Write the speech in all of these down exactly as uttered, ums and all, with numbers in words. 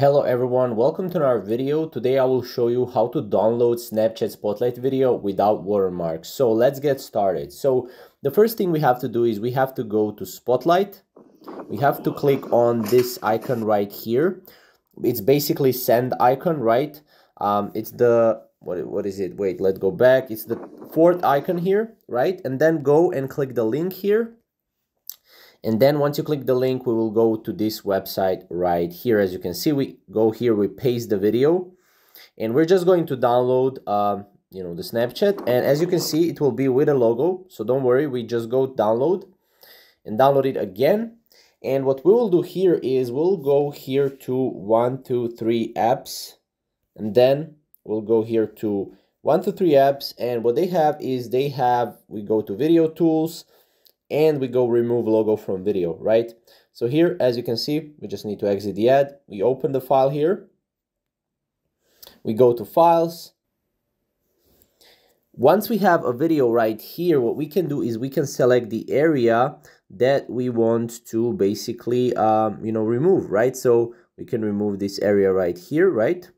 Hello everyone, welcome to our video. Today I will show you how to download Snapchat Spotlight video without watermarks. So let's get started. So the first thing we have to do is we have to go to Spotlight. We have to click on this icon right here. It's basically send icon, right? Um, it's the, what, what is it? Wait, let's go back. It's the fourth icon here, right? And then go and click the link here. And then once you click the link, we will go to this website right here. As you can see, we go here, we paste the video, and we're just going to download, um, you know, the Snapchat. And as you can see, it will be with a logo. So don't worry, we just go download and download it again. And what we will do here is we'll go here to one, two, three apps, and then we'll go here to one, two, three apps. And what they have is they have, we go to video tools, and we go remove logo from video, right? So here, as you can see, we just need to exit the ad. We open the file here. We go to files. Once we have a video right here, what we can do is we can select the area that we want to basically, um, you know, remove, right? So we can remove this area right here, right?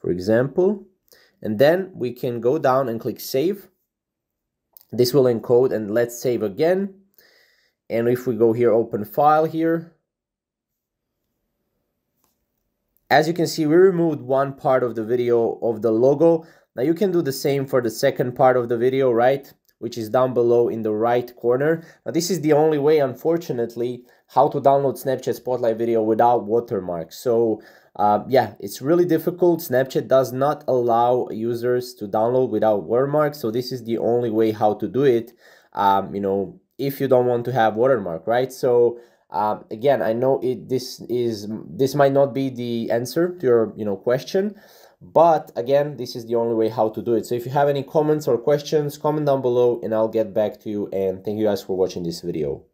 For example, and then we can go down and click save. This will encode, and let's save again. And if we go here, open file here. As you can see, we removed one part of the video of the logo. Now you can do the same for the second part of the video, right? Which is down below in the right corner. Now this is the only way, unfortunately, how to download Snapchat Spotlight video without watermarks. So uh, yeah, it's really difficult. Snapchat does not allow users to download without watermarks. So this is the only way how to do it, um, you know, if you don't want to have watermark, right? So um, again, I know it. This is this might not be the answer to your you know question. But again, this is the only way how to do it. So if you have any comments or questions, comment down below and I'll get back to you. And thank you guys for watching this video.